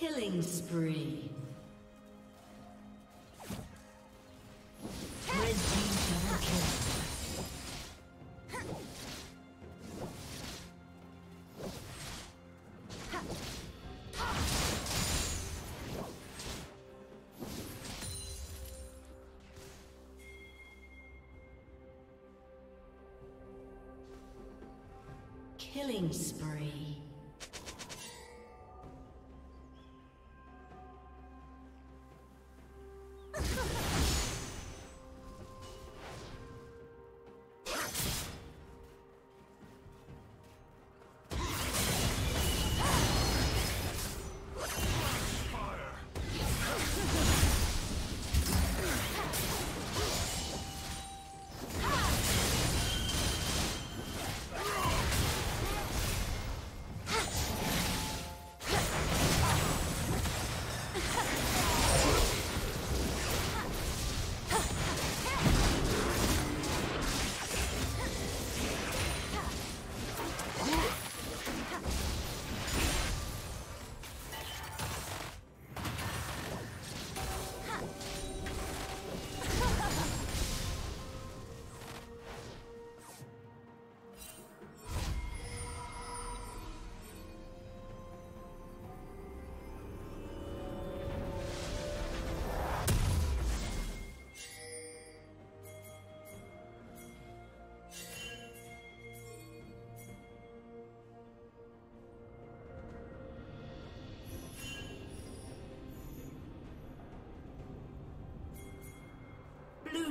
Killing spree. Red team double kill. Killing spree. Blue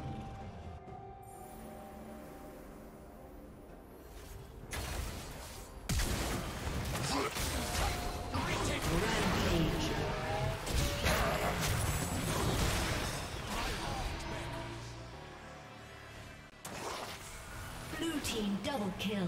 Double kill.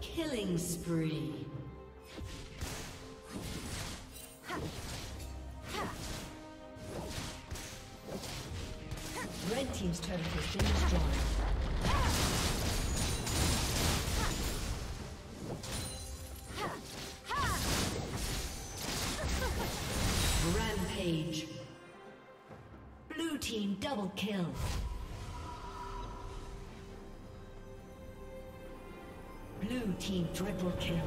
Killing spree. Red team's turret has been destroyed. Team triple kill.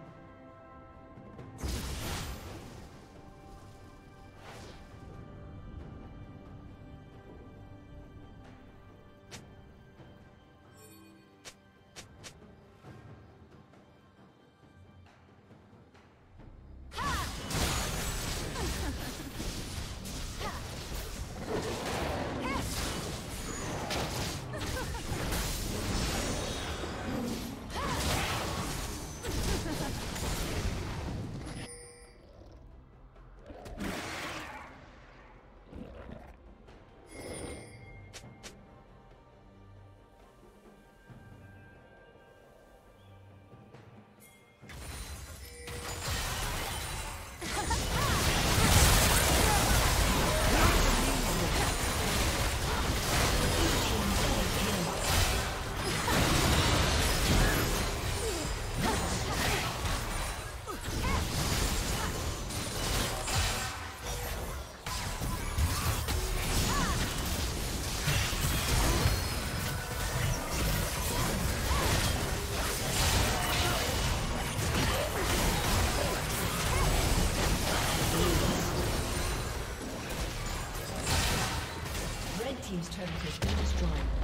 team's turret has been destroyed. Team's turret has been destroyed.